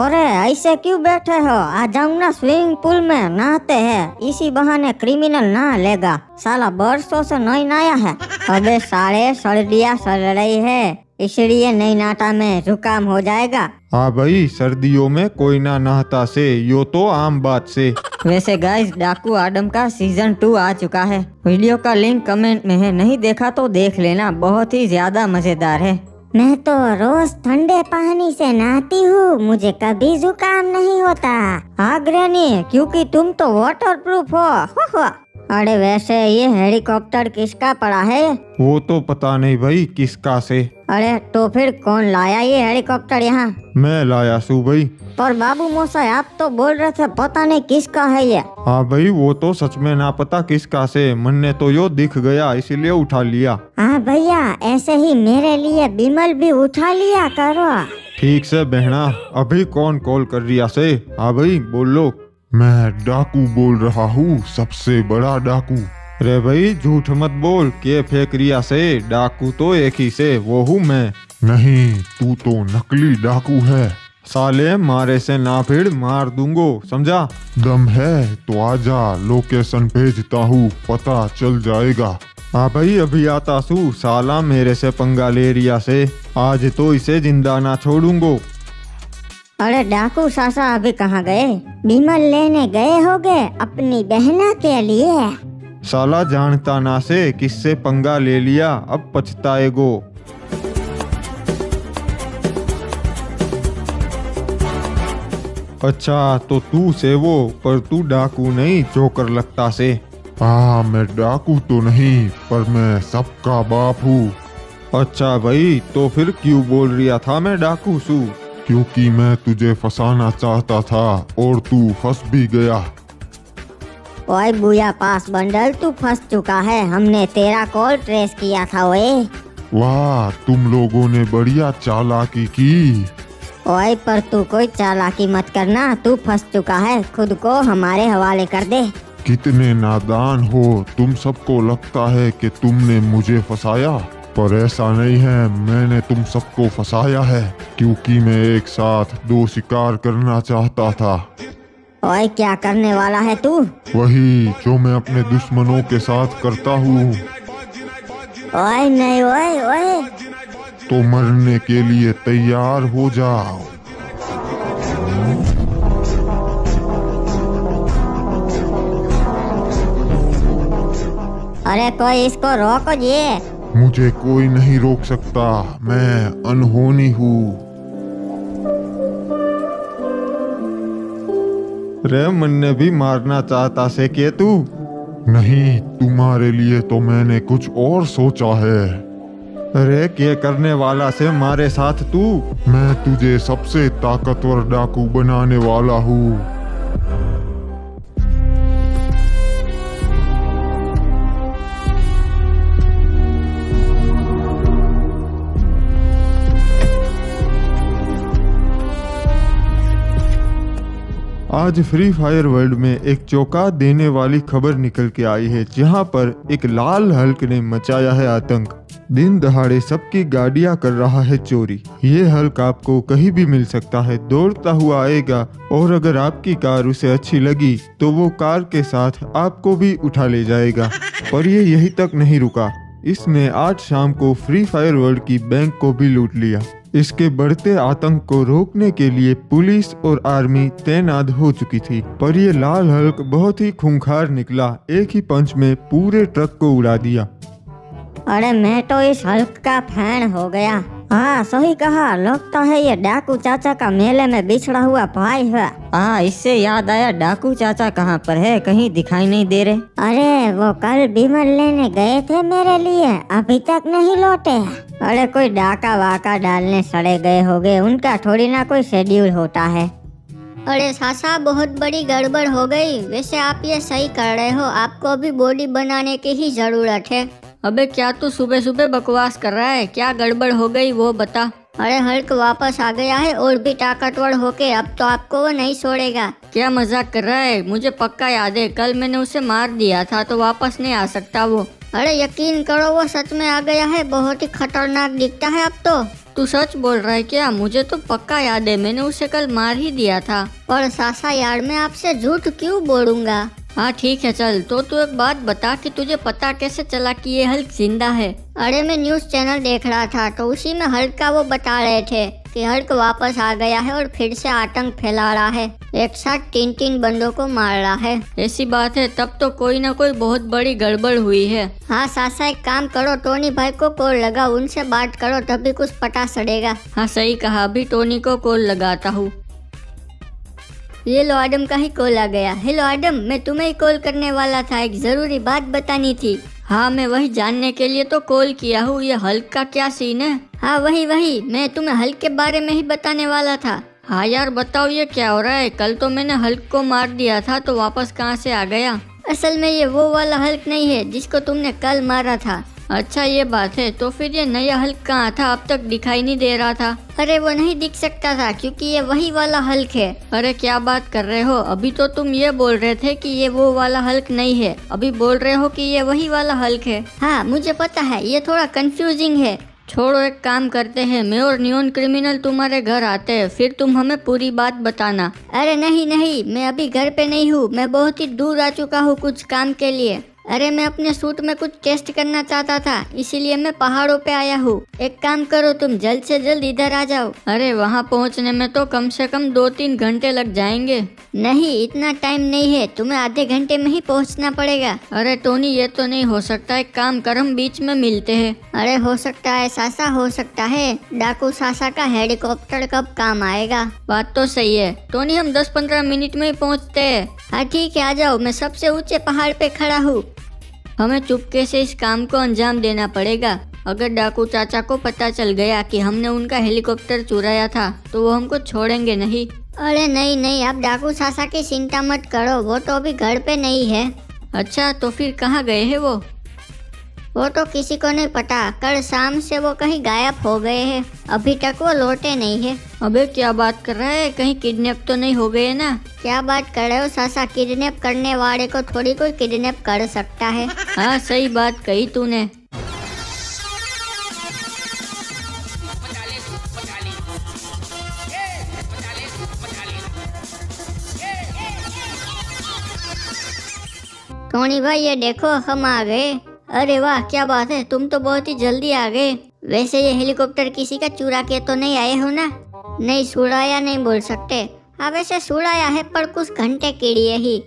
अरे ऐसे क्यों बैठे हो, आ जाऊँ ना स्विमिंग पूल में नहाते हैं, इसी बहाने क्रिमिनल नहा लेगा। साला बरसों से नहीं नहाया है, अबे सारे सर्दियाँ सड़ रही है इसलिए नहीं नहाता में जुकाम हो जाएगा। हाँ भाई, सर्दियों में कोई ना नहाता से, यो तो आम बात से। वैसे गाइस, डाकू आडम का सीजन 2 आ चुका है, वीडियो का लिंक कमेंट में है, नहीं देखा तो देख लेना, बहुत ही ज्यादा मजेदार है। मैं तो रोज ठंडे पानी से नहाती हूँ, मुझे कभी जुकाम नहीं होता। हाँ ग्रैनी, क्योंकि तुम तो वाटरप्रूफ हो। अरे वैसे ये हेलीकॉप्टर किसका पड़ा है? वो तो पता नहीं भाई किसका से। अरे तो फिर कौन लाया ये हेलीकॉप्टर यहाँ? मैं लाया सू भाई। पर बाबू मोसा, आप तो बोल रहे थे पता नहीं किसका है ये। हाँ भाई, वो तो सच में ना पता किसका से, मन्ने तो यो दिख गया इसीलिए उठा लिया। हाँ भैया, ऐसे ही मेरे लिए बिमल भी उठा लिया करो। ठीक से बहना, अभी कौन कॉल कर रिया से? हाँ भाई बोलो। मैं डाकू बोल रहा हूँ, सबसे बड़ा डाकू। अरे भाई झूठ मत बोल, के फेंक रिया से, डाकू तो एक ही से, वो हूँ मैं। नहीं, तू तो नकली डाकू है। साले मारे से ना फिर मार दूंगो, समझा? दम है तो आजा, लोकेशन भेजता हूँ, पता चल जाएगा। हाँ भाई अभी आता सू, साला मेरे से पंगा ले रिया से, आज तो इसे जिंदा ना छोड़ूंगो। अरे डाकू सासा अभी कहाँ गए? बिमल लेने गए होगे अपनी बहना के लिए। साला जानता ना से किससे पंगा ले लिया, अब पछताएगो। अच्छा तो तू से वो, पर तू डाकू नहीं जोकर लगता से। हाँ मैं डाकू तो नहीं, पर मैं सबका बाप हूँ। अच्छा भाई, तो फिर क्यों बोल रिया था मैं डाकू सू? क्योंकि मैं तुझे फंसाना चाहता था और तू फंस भी गया। ओए बुया पास बंडल, तू फंस चुका है, हमने तेरा कॉल ट्रेस किया था। ओए वाह, तुम लोगों ने बढ़िया चालाकी की। ओए पर तू कोई चालाकी मत करना, तू फंस चुका है, खुद को हमारे हवाले कर दे। कितने नादान हो तुम, सबको लगता है कि तुमने मुझे फंसाया, पर ऐसा नहीं है, मैंने तुम सबको फंसाया है, क्योंकि मैं एक साथ 2 शिकार करना चाहता था। ओए क्या करने वाला है तू? वही जो मैं अपने दुश्मनों के साथ करता हूँ। ओए नहीं, ओए ओए, तो मरने के लिए तैयार हो जाओ। अरे कोई इसको रोको जी। मुझे कोई नहीं रोक सकता, मैं अनहोनी हूँ। रे मन्ने भी मारना चाहता से के तू? नहीं, तुम्हारे लिए तो मैंने कुछ और सोचा है। अरे के करने वाला से मारे साथ तू? मैं तुझे सबसे ताकतवर डाकू बनाने वाला हूँ। आज फ्री फायर वर्ल्ड में एक चौंका देने वाली खबर निकल के आई है, जहां पर एक लाल हल्क ने मचाया है आतंक। दिन दहाड़े सबकी गाड़ियां कर रहा है चोरी। ये हल्क आपको कहीं भी मिल सकता है, दौड़ता हुआ आएगा और अगर आपकी कार उसे अच्छी लगी तो वो कार के साथ आपको भी उठा ले जाएगा। पर ये यहीं तक नहीं रुका, इसने आज शाम को फ्री फायर वर्ल्ड की बैंक को भी लूट लिया। इसके बढ़ते आतंक को रोकने के लिए पुलिस और आर्मी तैनात हो चुकी थी, पर यह लाल हल्क बहुत ही खूंखार निकला, एक ही पंच में पूरे ट्रक को उड़ा दिया। अरे मैं तो इस हल्क का फैन हो गया। हाँ सही कहा, लगता है ये डाकू चाचा का मेले में बिछड़ा हुआ भाई है। हाँ इससे याद आया, डाकू चाचा कहाँ पर है, कहीं दिखाई नहीं दे रहे। अरे वो कल बिमल लेने गए थे मेरे लिए, अभी तक नहीं लौटे। अरे कोई डाका वाका डालने सड़े गए होंगे, उनका थोड़ी ना कोई शेड्यूल होता है। अरे सासा, बहुत बड़ी गड़बड़ हो गई। वैसे आप ये सही कर रहे हो, आपको भी बॉडी बनाने की ही जरूरत है। अबे क्या तू सुबह सुबह बकवास कर रहा है, क्या गड़बड़ हो गई वो बता। अरे हल्क वापस आ गया है और भी ताकतवर होके, अब तो आपको वो नहीं छोड़ेगा। क्या मजाक कर रहा है, मुझे पक्का याद है, कल मैंने उसे मार दिया था तो वापस नहीं आ सकता वो। अरे यकीन करो वो सच में आ गया है, बहुत ही खतरनाक दिखता है अब तो। तू सच बोल रहा है क्या? मुझे तो पक्का याद है, मैंने उसे कल मार ही दिया था। और सासा यार मैं आपसे झूठ क्यों बोलूँगा। हाँ ठीक है चल, तो तू एक बात बता कि तुझे पता कैसे चला कि ये हल्क जिंदा है? अरे मैं न्यूज़ चैनल देख रहा था तो उसी में हल्क का वो बता रहे थे कि हल्क वापस आ गया है और फिर से आतंक फैला रहा है, एक साथ 3-3 बंदों को मार रहा है। ऐसी बात है, तब तो कोई ना कोई बहुत बड़ी गड़बड़ हुई है। हाँ सासा एक काम करो, टोनी भाई को कॉल लगाओ, उनसे बात करो तभी कुछ पता चलेगा। हाँ सही कहा, अभी टोनी को कॉल लगाता हूँ। ये लो आडम का ही कॉल आ गया। हेलो आडम, मैं तुम्हें कॉल करने वाला था, एक जरूरी बात बतानी थी। हाँ मैं वही जानने के लिए तो कॉल किया हूँ, ये हल्क का क्या सीन है? हाँ वही मैं तुम्हें हल्क के बारे में ही बताने वाला था। हाँ यार बताओ ये क्या हो रहा है? कल तो मैंने हल्क को मार दिया था तो वापस कहाँ से आ गया? असल में ये वो वाला हल्क नहीं है जिसको तुमने कल मारा था। अच्छा ये बात है, तो फिर ये नया हल्क कहाँ था? अब तक दिखाई नहीं दे रहा था। अरे वो नहीं दिख सकता था क्योंकि ये वही वाला हल्क है। अरे क्या बात कर रहे हो, अभी तो तुम ये बोल रहे थे कि ये वो वाला हल्क नहीं है, अभी बोल रहे हो कि ये वही वाला हल्क है। हाँ मुझे पता है, ये थोड़ा कंफ्यूजिंग है। छोड़ो एक काम करते हैं, मैं और नियॉन क्रिमिनल तुम्हारे घर आते हैं, फिर तुम हमें पूरी बात बताना। अरे नहीं मैं अभी घर पे नहीं हूँ, मैं बहुत ही दूर आ चुका हूँ कुछ काम के लिए। अरे मैं अपने सूट में कुछ टेस्ट करना चाहता था, इसीलिए मैं पहाड़ों पे आया हूँ। एक काम करो तुम जल्द से जल्द इधर आ जाओ। अरे वहाँ पहुँचने में तो कम से कम 2-3 घंटे लग जाएंगे। नहीं इतना टाइम नहीं है, तुम्हें आधे घंटे में ही पहुँचना पड़ेगा। अरे टोनी ये तो नहीं हो सकता, एक काम कर हम बीच में मिलते हैं। अरे हो सकता है सासा, हो सकता है। डाकू सासा का हेलीकॉप्टर कब काम आएगा? बात तो सही है टोनी, हम 10-15 मिनट में ही पहुँचते है। हाँ ठीक है आ जाओ, मैं सबसे ऊंचे पहाड़ पे खड़ा हूँ। हमें चुपके से इस काम को अंजाम देना पड़ेगा। अगर डाकू चाचा को पता चल गया कि हमने उनका हेलीकॉप्टर चुराया था तो वो हमको छोड़ेंगे नहीं। अरे नहीं आप डाकू चाचा की चिंता मत करो, वो तो अभी घर पे नहीं है। अच्छा तो फिर कहाँ गए हैं वो? वो तो किसी को नहीं पता, कल शाम से वो कहीं गायब हो गए हैं, अभी तक वो लौटे नहीं है। अबे क्या बात कर रहा है, कहीं किडनैप तो नहीं हो गए ना? क्या बात कर रहे हो सासा, किडनैप करने वाले को थोड़ी कोई किडनैप कर सकता है। हाँ सही बात कही तूने। टोनी भाई ये देखो हम आ गए। अरे वाह क्या बात है, तुम तो बहुत ही जल्दी आ गए। वैसे ये हेलीकॉप्टर किसी का चुरा के तो नहीं आए हो ना? नहीं सुड़ाया नहीं बोल सकते। हाँ वैसे सुड़ाया है पर कुछ घंटे के लिए ही।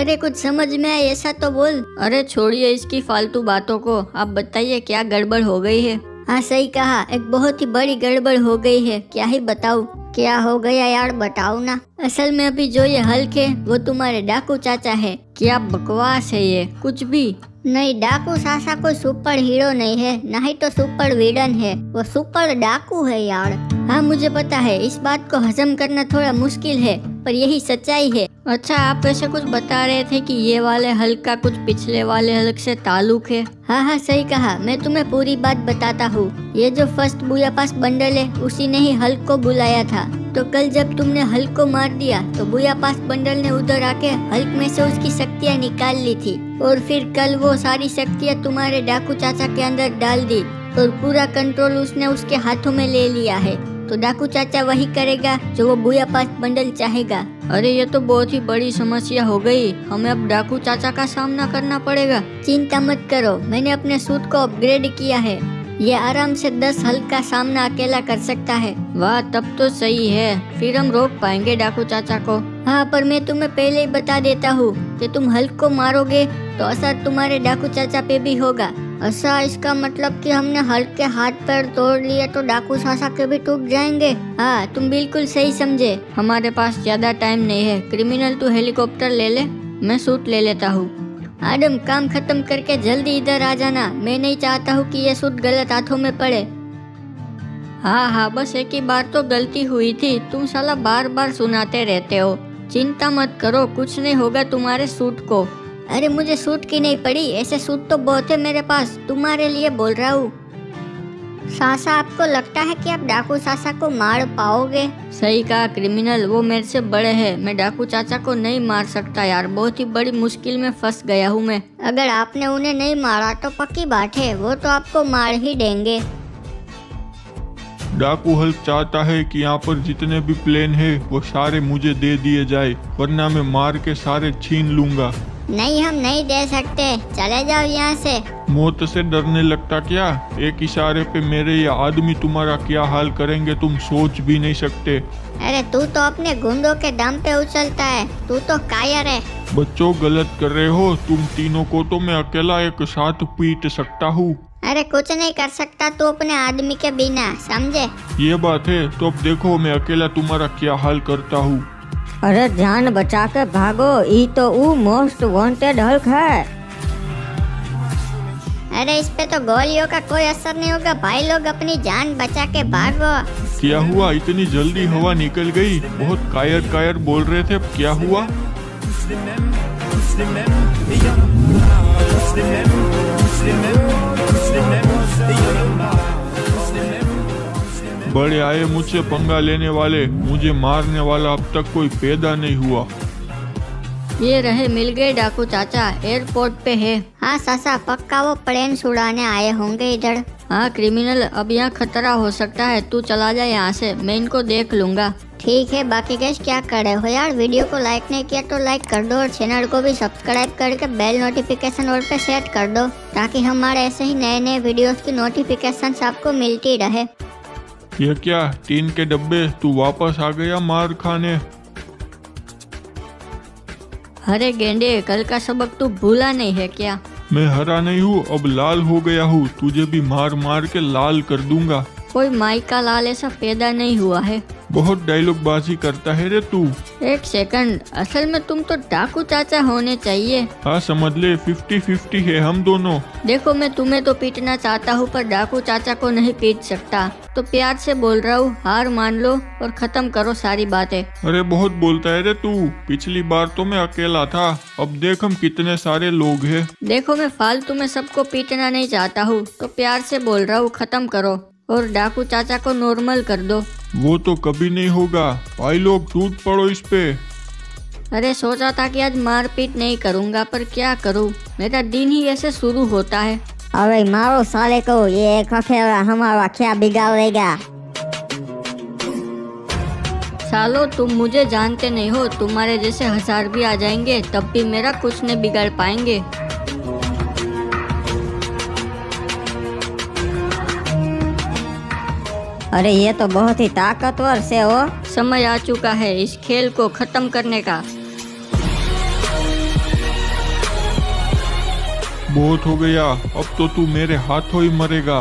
अरे कुछ समझ में आए ऐसा तो बोल। अरे छोड़िए इसकी फालतू बातों को, आप बताइए क्या गड़बड़ हो गई है। हाँ सही कहा, एक बहुत ही बड़ी गड़बड़ हो गई है, क्या ही बताऊँ। क्या हो गया यार बताओ ना। असल में अभी जो ये हल्क है वो तुम्हारे डाकू चाचा है। क्या बकवास है ये, कुछ भी नहीं। डाकू चाचा कोई सुपर हीरो नहीं है, ना ही तो सुपर विलन है, वो सुपर डाकू है यार। हाँ मुझे पता है, इस बात को हजम करना थोड़ा मुश्किल है पर यही सच्चाई है। अच्छा आप वैसे कुछ बता रहे थे कि ये वाले हल्क का कुछ पिछले वाले हल्क से ताल्लुक है। हाँ हाँ सही कहा, मैं तुम्हें पूरी बात बताता हूँ। ये जो फर्स्ट बुया पास बंडल है उसी ने ही हल्क को बुलाया था। तो कल जब तुमने हल्क को मार दिया तो बुया पास बंडल ने उधर आके हल्क में से उसकी शक्तियाँ निकाल ली थी और फिर कल वो सारी शक्तियाँ तुम्हारे डाकू चाचा के अंदर डाल दी और पूरा कंट्रोल उसने उसके हाथों में ले लिया है। तो डाकू चाचा वही करेगा जो वो बुया पास बंडल चाहेगा। अरे ये तो बहुत ही बड़ी समस्या हो गई, हमें अब डाकू चाचा का सामना करना पड़ेगा। चिंता मत करो, मैंने अपने सूट को अपग्रेड किया है, ये आराम से 10 हल्क का सामना अकेला कर सकता है। वाह तब तो सही है, फिर हम रोक पाएंगे डाकू चाचा को। हाँ पर मैं तुम्हें पहले ही बता देता हूँ कि तुम हल्क को मारोगे तो असर तुम्हारे डाकू चाचा पे भी होगा। ऐसा इसका मतलब कि हमने हल्क के हाथ पैर तोड़ लिए तो डाकू चाचा के भी टूट जाएंगे। हाँ तुम बिल्कुल सही समझे। हमारे पास ज्यादा टाइम नहीं है, क्रिमिनल तू हेलीकॉप्टर ले ले, मैं सूट ले लेता हूँ। आडम काम खत्म करके जल्दी इधर आ जाना, मैं नहीं चाहता हूँ कि ये सूट गलत हाथों में पड़े। हाँ हाँ बस एक ही बार तो गलती हुई थी, तुम साला बार बार सुनाते रहते हो। चिंता मत करो, कुछ नहीं होगा तुम्हारे सूट को। अरे मुझे सूट की नहीं पड़ी, ऐसे सूट तो बहुत है मेरे पास, तुम्हारे लिए बोल रहा हूँ। सासा आपको लगता है कि आप डाकू चाचा को मार पाओगे? सही कहा क्रिमिनल, वो मेरे से बड़े हैं, मैं डाकू चाचा को नहीं मार सकता यार, बहुत ही बड़ी मुश्किल में फंस गया हूँ मैं। अगर आपने उन्हें नहीं मारा तो पक्की बात है वो तो आपको मार ही देंगे। डाकू हल्क चाहता है कि यहाँ पर जितने भी प्लेन है वो सारे मुझे दे दिए जाए, वरना मैं मार के सारे छीन लूंगा। नहीं, हम नहीं दे सकते, चले जाओ यहाँ से। मौत से डरने लगता क्या? एक इशारे पे मेरे ये आदमी तुम्हारा क्या हाल करेंगे तुम सोच भी नहीं सकते। अरे तू तो अपने गुंडों के दम पे उछलता है, तू तो कायर है। बच्चों गलत कर रहे हो, तुम तीनों को तो मैं अकेला एक साथ पीट सकता हूँ। अरे कुछ नहीं कर सकता तू अपने आदमी के बिना, समझे? ये बात है, तो अब देखो मैं अकेला तुम्हारा क्या हाल करता हूँ। अरे जान बचा के भागो, ये तो वो मोस्ट वांटेड हल्क है। अरे इस पे तो गोलियों का कोई असर नहीं होगा, भाई लोग अपनी जान बचा के भागो। क्या हुआ, इतनी जल्दी हवा निकल गई? बहुत कायर कायर बोल रहे थे, अब क्या हुआ? बड़े आए मुझसे पंगा लेने वाले, मुझे मारने वाला अब तक कोई पैदा नहीं हुआ। ये रहे, मिल गए डाकू चाचा, एयरपोर्ट पे है। हाँ सासा, पक्का वो प्लेन उड़ाने आए होंगे इधर। हाँ क्रिमिनल, अब यहाँ खतरा हो सकता है, तू चला जा यहाँ से, मैं इनको देख लूँगा। ठीक है, बाकी कैसे क्या कर रहे हो यार? वीडियो को लाइक नहीं किया तो लाइक कर दो और चैनल को भी सब्सक्राइब करके बेल नोटिफिकेशन और पे सेट कर दो, ताकि हमारे ऐसे ही नए नए वीडियोस की नोटिफिकेशन आपको मिलती रहे। ये क्या, टीन के डब्बे, तू वापस आ गया मार खाने? अरे गेंडे, कल का सबक तू भूला नहीं है क्या? मैं हरा नहीं हूँ, अब लाल हो गया हूँ, तुझे भी मार मार के लाल कर दूंगा। कोई माई का लाल ऐसा पैदा नहीं हुआ है। बहुत डायलॉग बाजी करता है रे तू। एक सेकंड, असल में तुम तो डाकू चाचा होने चाहिए। हाँ समझ ले, 50-50 है हम दोनों। देखो मैं तुम्हें तो पीटना चाहता हूँ, पर डाकू चाचा को नहीं पीट सकता, तो प्यार से बोल रहा हूँ, हार मान लो और खत्म करो सारी बातें। अरे बहुत बोलता है रे तू, पिछली बार तो मैं अकेला था, अब देख हम कितने सारे लोग हैं। देखो मैं फालतू में सबको पीटना नहीं चाहता हूँ, तो प्यार से बोल रहा हूँ, खत्म करो और डाकू चाचा को नॉर्मल कर दो। वो तो कभी नहीं होगा, भाई लोग टूट पड़ो इस पे। अरे सोचा था कि आज मारपीट नहीं करूँगा, पर क्या करूँ, मेरा दिन ही ऐसे शुरू होता है। अरे मारो साले को, ये खफेरा हमारा क्या बिगाड़ेगा। सालो तुम मुझे जानते नहीं हो, तुम्हारे जैसे हजार भी आ जाएंगे तब भी मेरा कुछ नहीं बिगाड़ पाएंगे। अरे ये तो बहुत ही ताकतवर से हो। समय आ चुका है इस खेल को खत्म करने का। बहुत हो गया, अब तो तू मेरे हाथों ही मरेगा।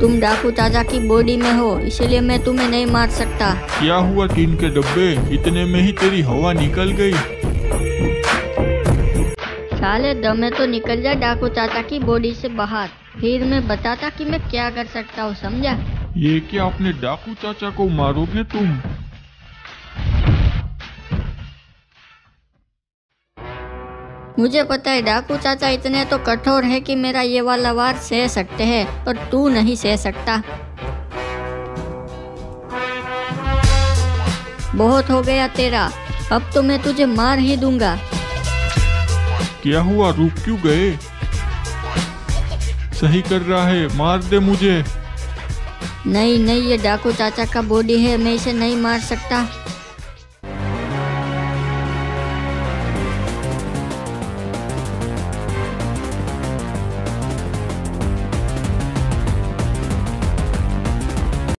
तुम डाकू चाचा की बॉडी में हो, इसलिए मैं तुम्हें नहीं मार सकता। क्या हुआ टीन के डब्बे, इतने में ही तेरी हवा निकल गई? साले दमे तो निकल जा डाकू चाचा की बॉडी से बाहर, फिर मैं बताता कि मैं क्या कर सकता हूँ, समझा? ये क्या, अपने डाकू चाचा को मारोगे तुम? मुझे पता है डाकू चाचा इतने तो कठोर है कि मेरा ये वाला वार सह सकते हैं, पर तू नहीं सह सकता। बहुत हो गया तेरा, अब तो मैं तुझे मार ही दूंगा। क्या हुआ, रुक क्यों गए? सही कर रहा है, मार दे मुझे। नहीं नहीं, ये डाकू चाचा का बॉडी है, मैं इसे नहीं मार सकता।